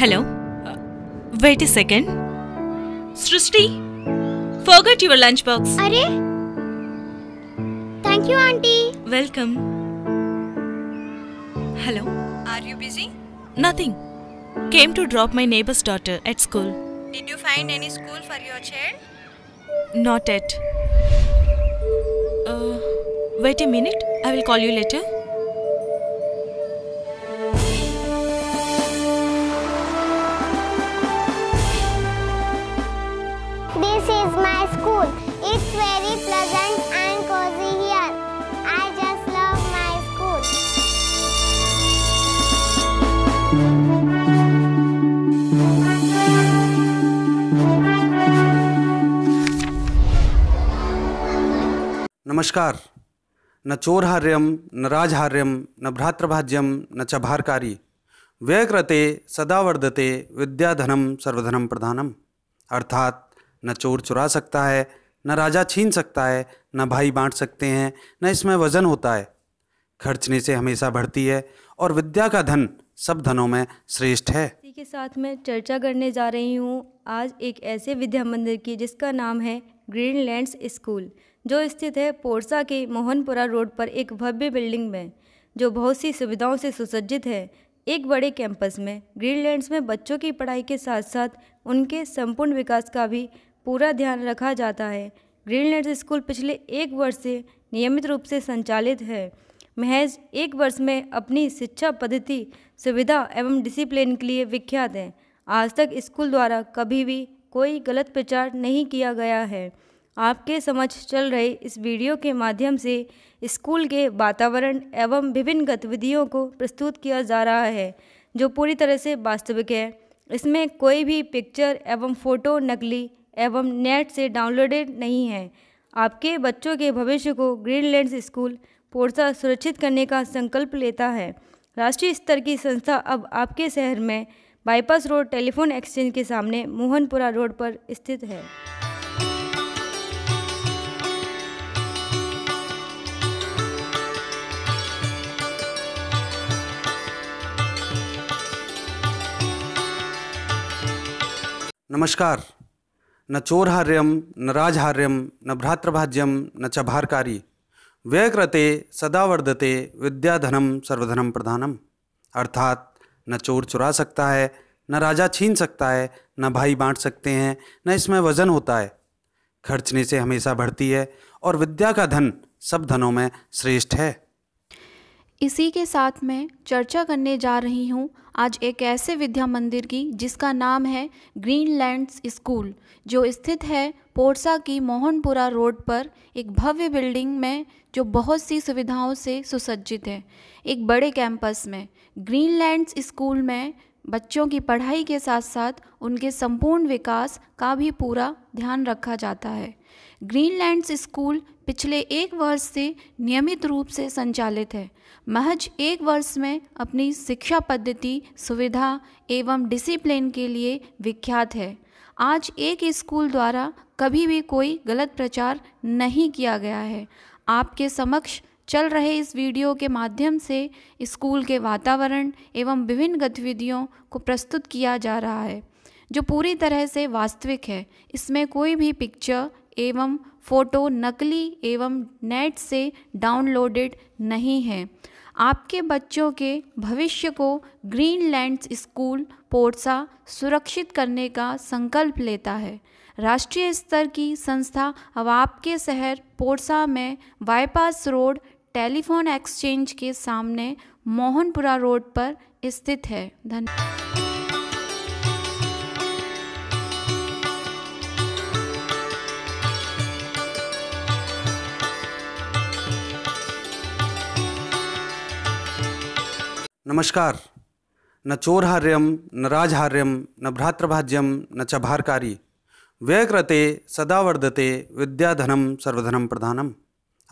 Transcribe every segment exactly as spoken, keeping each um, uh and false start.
Hello? Uh, wait a second. Srishti, forgot your lunch box. Arey? Thank you, auntie. Welcome. Hello? Are you busy? Nothing. Came to drop my neighbor's daughter at school. Did you find any school for your child? Not yet. Uh, wait a minute. I will call you later. This is my school. It's very pleasant and cozy here. I just love my school. नमस्कार। न चोरहार्यम न राजहार्यम न भ्रातृभाज्यम न च भारकारी व्ययकृते सदा वर्धते विद्याधनम सर्वधनम प्रधानम। अर्थात न चोर चुरा सकता है, न राजा छीन सकता है, न भाई बांट सकते हैं, न इसमें वजन होता है। खर्चने से हमेशा बढ़ती है और विद्या का धन सब धनों में श्रेष्ठ है। इसी के साथ मैं चर्चा करने जा रही हूँ आज एक ऐसे विद्या मंदिर की जिसका नाम है ग्रीनलैंड्स स्कूल, जो स्थित है पोरसा के मोहनपुरा रोड पर एक भव्य बिल्डिंग में, जो बहुत सी सुविधाओं से सुसज्जित है। एक बड़े कैंपस में ग्रीनलैंड्स में बच्चों की पढ़ाई के साथ साथ उनके संपूर्ण विकास का भी पूरा ध्यान रखा जाता है। ग्रीनलैंड्स स्कूल पिछले एक वर्ष से नियमित रूप से संचालित है। महज एक वर्ष में अपनी शिक्षा पद्धति, सुविधा एवं डिसिप्लिन के लिए विख्यात है। आज तक स्कूल द्वारा कभी भी कोई गलत प्रचार नहीं किया गया है। आपके समझ चल रहे इस वीडियो के माध्यम से स्कूल के वातावरण एवं विभिन्न गतिविधियों को प्रस्तुत किया जा रहा है, जो पूरी तरह से वास्तविक है। इसमें कोई भी पिक्चर एवं फ़ोटो नकली एवं नेट से डाउनलोडेड नहीं है। आपके बच्चों के भविष्य को ग्रीनलैंड्स स्कूल पोरसा सुरक्षित करने का संकल्प लेता है। राष्ट्रीय स्तर की संस्था अब आपके शहर में बाईपास रोड टेलीफोन एक्सचेंज के सामने मोहनपुरा रोड पर स्थित है। नमस्कार। न चोरहार्यम न राजहार्यम न भ्रातृभाज्यम न च भारकारी व्ययकृते सदा वर्धते विद्याधनम सर्वधनम प्रधानम। अर्थात न चोर चुरा सकता है, न राजा छीन सकता है, न भाई बांट सकते हैं, न इसमें वजन होता है। खर्चने से हमेशा बढ़ती है और विद्या का धन सब धनों में श्रेष्ठ है। इसी के साथ मैं चर्चा करने जा रही हूँ आज एक ऐसे विद्या मंदिर की जिसका नाम है ग्रीनलैंड्स स्कूल, जो स्थित है पोरसा की मोहनपुरा रोड पर एक भव्य बिल्डिंग में, जो बहुत सी सुविधाओं से सुसज्जित है। एक बड़े कैंपस में ग्रीनलैंड्स स्कूल में बच्चों की पढ़ाई के साथ साथ उनके संपूर्ण विकास का भी पूरा ध्यान रखा जाता है। ग्रीनलैंड्स स्कूल पिछले एक वर्ष से नियमित रूप से संचालित है। महज एक वर्ष में अपनी शिक्षा पद्धति, सुविधा एवं डिसिप्लिन के लिए विख्यात है। आज एक स्कूल द्वारा कभी भी कोई गलत प्रचार नहीं किया गया है। आपके समक्ष चल रहे इस वीडियो के माध्यम से स्कूल के वातावरण एवं विभिन्न गतिविधियों को प्रस्तुत किया जा रहा है, जो पूरी तरह से वास्तविक है। इसमें कोई भी पिक्चर एवं फ़ोटो नकली एवं नेट से डाउनलोडेड नहीं है। आपके बच्चों के भविष्य को ग्रीनलैंड्स स्कूल पोरसा सुरक्षित करने का संकल्प लेता है। राष्ट्रीय स्तर की संस्था अब आपके शहर पोरसा में बाईपास रोड टेलीफोन एक्सचेंज के सामने मोहनपुरा रोड पर स्थित है। धन्यवाद। नमस्कार। न चोरहार्यम न राजहार्यम न भ्रातृभाज्यम न च भारकारी व्ययकृते सदा वर्धते विद्याधनम सर्वधनम प्रधानम।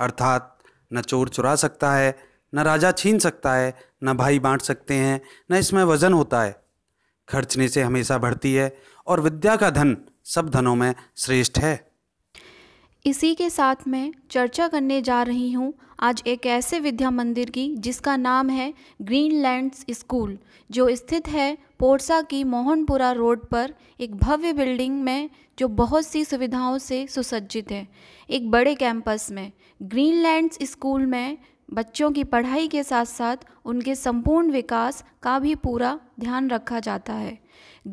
अर्थात न चोर चुरा सकता है, न राजा छीन सकता है, न भाई बांट सकते हैं, न इसमें वजन होता है। खर्चने से हमेशा बढ़ती है और विद्या का धन सब धनों में श्रेष्ठ है। इसी के साथ मैं चर्चा करने जा रही हूँ आज एक ऐसे विद्या मंदिर की जिसका नाम है ग्रीनलैंड्स स्कूल, जो स्थित है पोरसा की मोहनपुरा रोड पर एक भव्य बिल्डिंग में, जो बहुत सी सुविधाओं से सुसज्जित है। एक बड़े कैंपस में ग्रीनलैंड्स स्कूल में बच्चों की पढ़ाई के साथ साथ उनके संपूर्ण विकास का भी पूरा ध्यान रखा जाता है।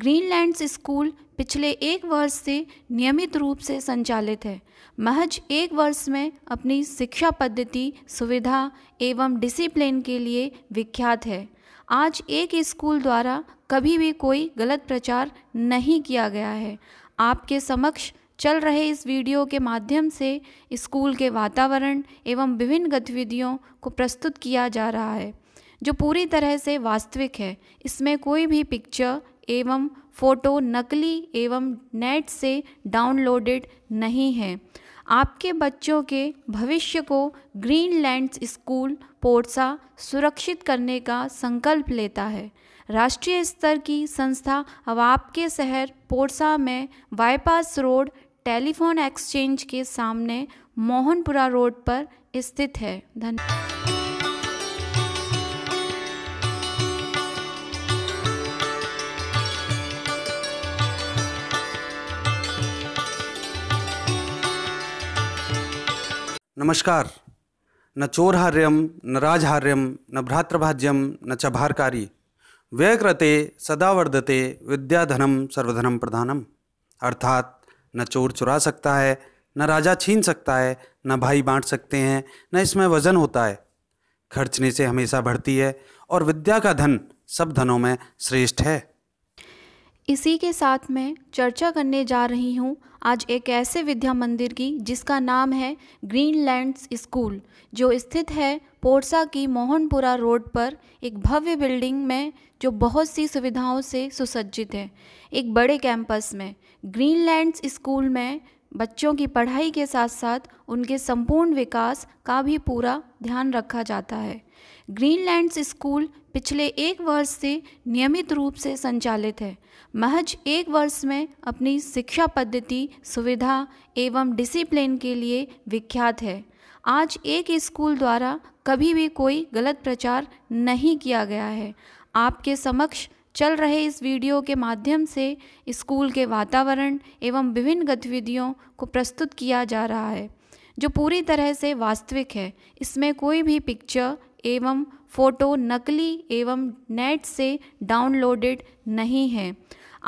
ग्रीनलैंड्स स्कूल पिछले एक वर्ष से नियमित रूप से संचालित है। महज एक वर्ष में अपनी शिक्षा पद्धति, सुविधा एवं डिसिप्लिन के लिए विख्यात है। आज एक स्कूल द्वारा कभी भी कोई गलत प्रचार नहीं किया गया है। आपके समक्ष चल रहे इस वीडियो के माध्यम से स्कूल के वातावरण एवं विभिन्न गतिविधियों को प्रस्तुत किया जा रहा है, जो पूरी तरह से वास्तविक है। इसमें कोई भी पिक्चर एवं फ़ोटो नकली एवं नेट से डाउनलोडेड नहीं है। आपके बच्चों के भविष्य को ग्रीनलैंड्स स्कूल पोरसा सुरक्षित करने का संकल्प लेता है। राष्ट्रीय स्तर की संस्था अब आपके शहर पोरसा में बाईपास रोड टेलीफोन एक्सचेंज के सामने मोहनपुरा रोड पर स्थित है। धन्यवाद। नमस्कार। न चोरहार्यम न राजहार्यम न भ्रातृभाज्यम न च भारकारी, व्ययकृते सदा वर्धते विद्याधनम सर्वधनम प्रधानम। अर्थात न चोर चुरा सकता है, न राजा छीन सकता है, न भाई बांट सकते हैं, न इसमें वजन होता है। खर्चने से हमेशा बढ़ती है और विद्या का धन सब धनों में श्रेष्ठ है। इसी के साथ मैं चर्चा करने जा रही हूँ आज एक ऐसे विद्या मंदिर की जिसका नाम है ग्रीनलैंड्स स्कूल, जो स्थित है पोरसा की मोहनपुरा रोड पर एक भव्य बिल्डिंग में, जो बहुत सी सुविधाओं से सुसज्जित है। एक बड़े कैंपस में ग्रीनलैंड्स स्कूल में बच्चों की पढ़ाई के साथ साथ उनके संपूर्ण विकास का भी पूरा ध्यान रखा जाता है। ग्रीनलैंड्स स्कूल पिछले एक वर्ष से नियमित रूप से संचालित है। महज एक वर्ष में अपनी शिक्षा पद्धति, सुविधा एवं डिसिप्लिन के लिए विख्यात है। आज एक स्कूल द्वारा कभी भी कोई गलत प्रचार नहीं किया गया है। आपके समक्ष चल रहे इस वीडियो के माध्यम से स्कूल के वातावरण एवं विभिन्न गतिविधियों को प्रस्तुत किया जा रहा है, जो पूरी तरह से वास्तविक है। इसमें कोई भी पिक्चर एवं फ़ोटो नकली एवं नेट से डाउनलोडेड नहीं है।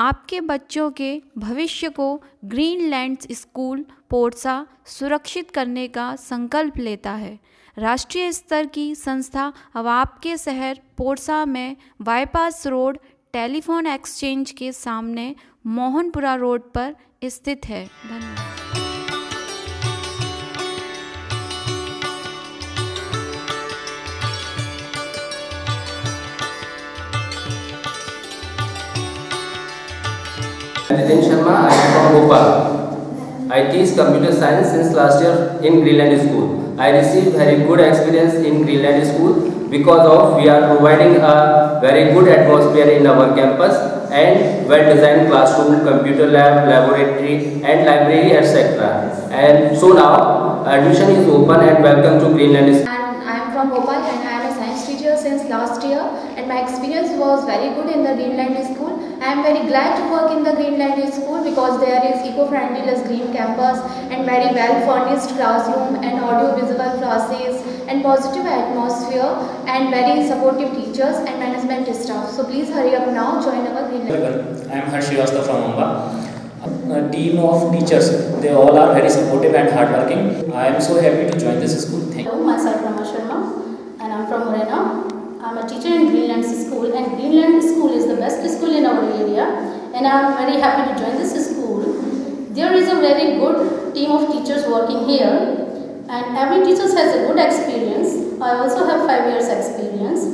आपके बच्चों के भविष्य को ग्रीनलैंड्स स्कूल पोरसा सुरक्षित करने का संकल्प लेता है। राष्ट्रीय स्तर की संस्था अब आपके शहर पोरसा में बाईपास रोड टेलीफोन एक्सचेंज के सामने मोहनपुरा रोड पर स्थित है। धन्यवाद। Nitin Sharma, I am from Bhopal. I teach computer science since last year in Greenland School. I received very good experience in Greenland School because of we are providing a very good atmosphere in our campus and well-designed classroom, computer lab, laboratory and library et cetera. And so now admission is open and welcome to Greenland School. And I am from Bhopal and I am a science teacher since last year. And my experience was very good in the Greenland School. I am very glad to work in the Greenland School because there is eco-friendly green campus and very well furnished classroom and audio-visual classes and positive atmosphere and very supportive teachers and management staff. So please hurry up now, join our Greenland. I am Harshivastha from Mumbai. A team of teachers, they all are very supportive and hardworking. I am so happy to join this school. Thank you. Hello, myself Prishika Tamar and I am from Morena. I am a teacher in Greenlands School and Greenlands School is the best school in our area and I am very happy to join this school. There is a very good team of teachers working here and every teacher has a good experience. I also have five years experience.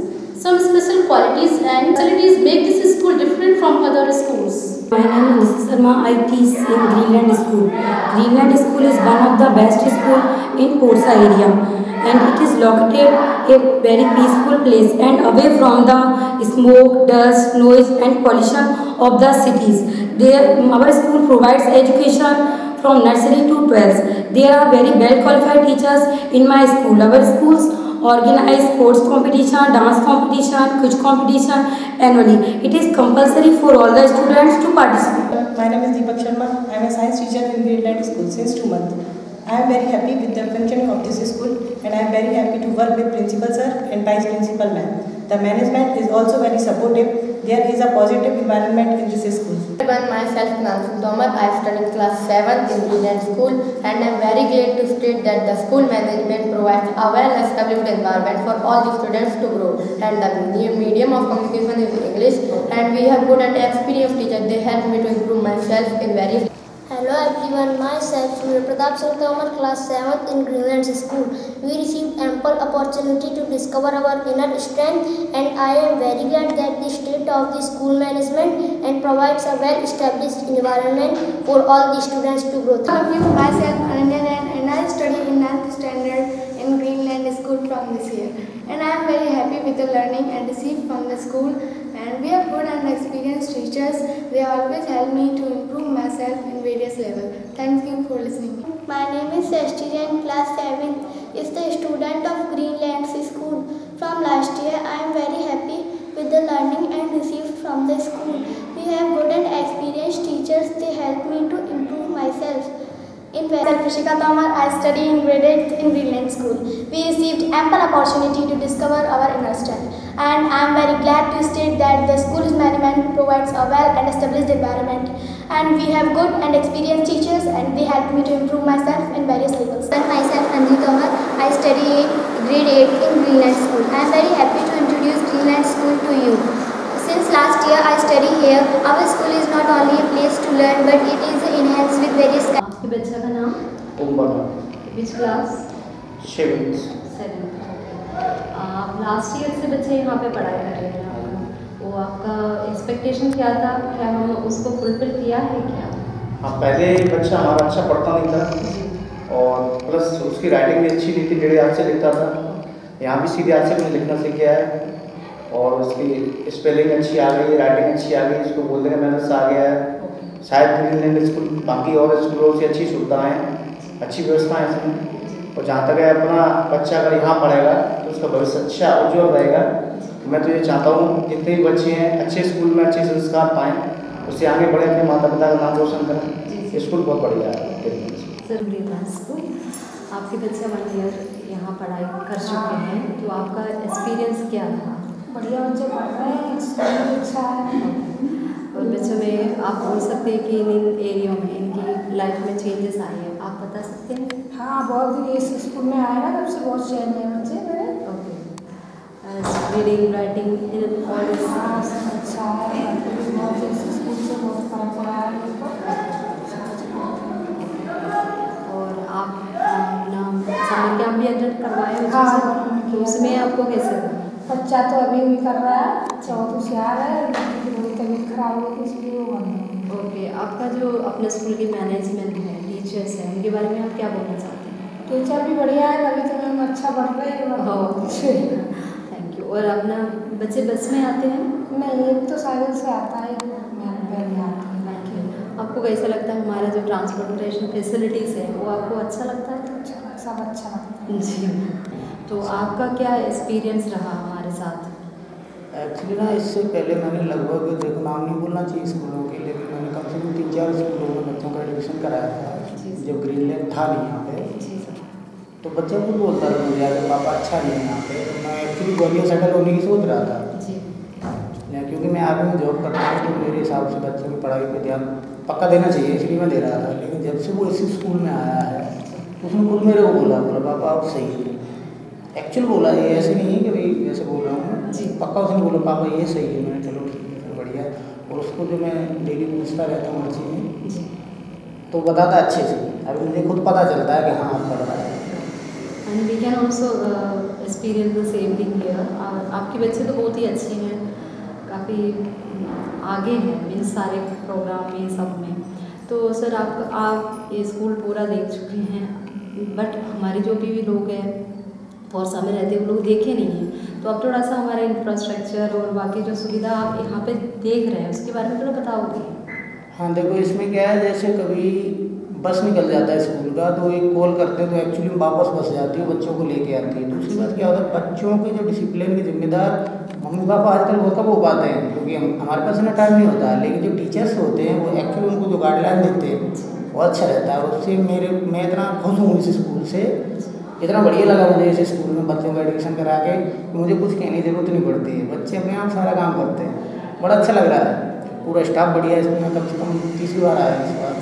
Some special qualities and facilities make this school different from other schools. My name is Mister Sarma. I teach in Greenland School. Greenland School is one of the best school in Porsa area. And it is located a very peaceful place and away from the smoke, dust, noise and pollution of the cities. There, our school provides education from nursery to twelfth. There are very well qualified teachers in my school. Our schools organize sports competition, dance competition, quiz competition annually. It is compulsory for all the students to participate. My name is Deepak Sharma. I am a science teacher in Greenlands School since two months. I am very happy with the function of this school and I am very happy to work with Principal Sir and Vice Principal Ma'am. The management is also very supportive. There is a positive environment in this school. Everyone, myself Nandit. I study class seventh in Greenlands School and I am very glad to state that the school management provides a well-established environment for all the students to grow, and the medium of communication is English, and we have good and experienced teachers. They help me to improve myself in various. Hello everyone, myself Surya Pradab Sautamar, class seventh in Greenlands School. We received ample opportunity to discover our inner strength, and I am very glad that the state of the school management and provides a well-established environment for all the students to grow. Thank you, myself Anandan, and I study in ninth standard in Greenlands School from this year. And I am very happy with the learning and received from the school. And we have good and experienced teachers. They always help me to improve myself in various levels. Thank you for listening. My name is Srishti and class seventh is the student of Greenlands School. From last year, I am very happy with the learning and received from the school. We have good and experienced teachers. They help me to improve myself. In Prishika Tamar, I study in grade eighth in Greenlands School. We received ample opportunity to discover our inner strength, and I am very glad to state that the school's management provides a well and established environment, and we have good and experienced teachers, and they help me to improve myself in various levels. And myself Nandit, I study in grade eighth in Greenlands School. I am very happy to introduce Greenlands School to you. Since last year I study here, our school is not only a place to learn but it is enhanced with various kinds. बच्चा का नाम class seven last year से बच्चे यहाँ पे पढ़ाई कर रहे हैं, वो आपका एक्सपेक्टेशन क्या था, क्या हम उसको फुलफिल किया है क्या? हाँ, पहले बच्चा हमारा अच्छा पढ़ता नहीं था और प्लस उसकी राइटिंग भी अच्छी नहीं थी, डेढ़ हाथ से लिखता था। यहाँ भी सीधे हाथ से मैंने लिखना सीख गया है और उसकी स्पेलिंग अच्छी आ गई, राइटिंग अच्छी आ गई, इसको बोलने का मैनर्स आ गया है। शायद ग्रीनलैंड स्कूल बाकी और स्कूलों से अच्छी सुविधाएँ, अच्छी व्यवस्थाएँ इसमें, और जहाँ तक है अपना बच्चा अगर यहाँ पढ़ेगा तो उसका भविष्य अच्छा उज्जवल रहेगा। मैं तो ये चाहता हूँ जितने भी बच्चे हैं अच्छे स्कूल में अच्छे संस्कार पाएँ, उससे आगे बढ़े, अपने माता पिता का नाम रोशन करें। स्कूल बहुत बढ़िया है सर। ग्रीनलैंड स्कूल आपके बच्चे वन ईयर यहाँ पढ़ाई कर चुके हैं, तो आपका एक्सपीरियंस क्या था? बढ़िया बच्चे पढ़ रहे हैं, स्कूल अच्छा है और बच्चों में आप बोल सकते हैं कि इन इन एरियो में इनकी लाइफ में चेंजेस आए हैं, आप बता सकते हैं? हाँ, बहुत दिन इस स्कूल में आया ना, तब से बहुत चेंज है बच्चे मेरे। ओके, रीडिंग राइटिंग इन और अच्छा है, बहुत इस स्कूल से बहुत फर्क पड़ा है। और आप नाम क्या भी अटेंड करवाया उसमें आपको कैसे? बच्चा तो अभी भी कर रहा है, चौथ होशियार है, तबीयत खराब हो गई इसलिए वो बंद। ओके, आपका जो अपने स्कूल की मैनेजमेंट है, टीचर्स हैं, उनके बारे में आप क्या बोलना चाहते हैं? टीचर भी बढ़िया है, अभी तो मैम अच्छा पढ़ रहे हैं। Thank you. और अपना बच्चे बस में आते हैं? नहीं, एक तो साइकिल से आता है, आपको कैसा लगता है हमारा जो ट्रांसपोर्टेशन फैसिलिटीज़ है वो आपको अच्छा लगता है? सब अच्छा लगता है जी। तो आपका क्या एक्सपीरियंस रहा हमारे साथ? एक्चुअली ना, इससे पहले मैंने लगभग, देखो नाम नहीं बोलना चाहिए स्कूलों के, लेकिन मैंने कम से कम तीन चार स्कूलों में बच्चों का एडमिशन कराया था जब ग्रीनलैंड था नहीं यहाँ पे। तो बच्चे खुद बोलता था मुझे यार पापा अच्छा नहीं है यहाँ पे, तो मैं एक्चुअली ग्वालियर सेटल होने की सोच रहा था, क्योंकि मैं आगे में जॉब करता हूँ, तो मेरे हिसाब से बच्चों की पढ़ाई पर ध्यान पक्का देना चाहिए, इसलिए मैं दे रहा था। लेकिन जब से वो इसी स्कूल में आया है उसने खुद मेरे को बोला, बोला पापा आप सही है, एक्चुअल बोला है, ऐसे नहीं है कि भाई ऐसे बोल रहा हूँ जी, पक्का उसने बोला पापा ये सही है। मैंने चलो ठीक है, तो बढ़िया। और उसको जो मैं डेली पूछता रहता हूँ हर चीज़ में, तो बताता अच्छे से, अभी मुझे खुद पता चलता है कि हाँ आप पढ़ रहा है। And we can also experience the same thing here. आपके बच्चे तो बहुत ही अच्छे हैं, काफ़ी आगे हैं इन सारे प्रोग्राम में सब में। तो सर आप आप ये स्कूल पूरा देख चुके हैं, बट हमारे जो भी लोग हैं पोरसा में रहते हैं वो लोग देखे नहीं हैं, तो आप थोड़ा सा हमारा इंफ्रास्ट्रक्चर और बाकी जो सुविधा आप यहाँ पे देख रहे हैं उसके बारे में थोड़ा बताओगे? हाँ देखो, इसमें क्या है, जैसे कभी बस निकल जाता है स्कूल का, तो एक कॉल करते हैं तो एक्चुअली में वापस बस जाती है, बच्चों को लेके आती है। दूसरी बात क्या होता है, बच्चों के जो डिसिप्लिन के जिम्मेदार मम्मी पापा आजकल बहुत कम हो पाते हैं, क्योंकि हमारे पास इतना टाइम नहीं होता, लेकिन जो टीचर्स होते हैं वो एक्चुअली उनको जो गाइडलाइन देते हैं बहुत अच्छा रहता है। उससे मेरे मैं इतना खुश हूँ इस स्कूल से, इतना बढ़िया लगा मुझे इस स्कूल में बच्चों का एडमिशन करा के, मुझे कुछ कहने की जरूरत नहीं पड़ती है, बच्चे अपने आप सारा काम करते हैं, बड़ा अच्छा लग रहा है। पूरा स्टाफ बढ़िया है इसमें, कम से कम तीसरी बार आया है इस बार,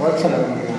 बहुत अच्छा लग रहा है।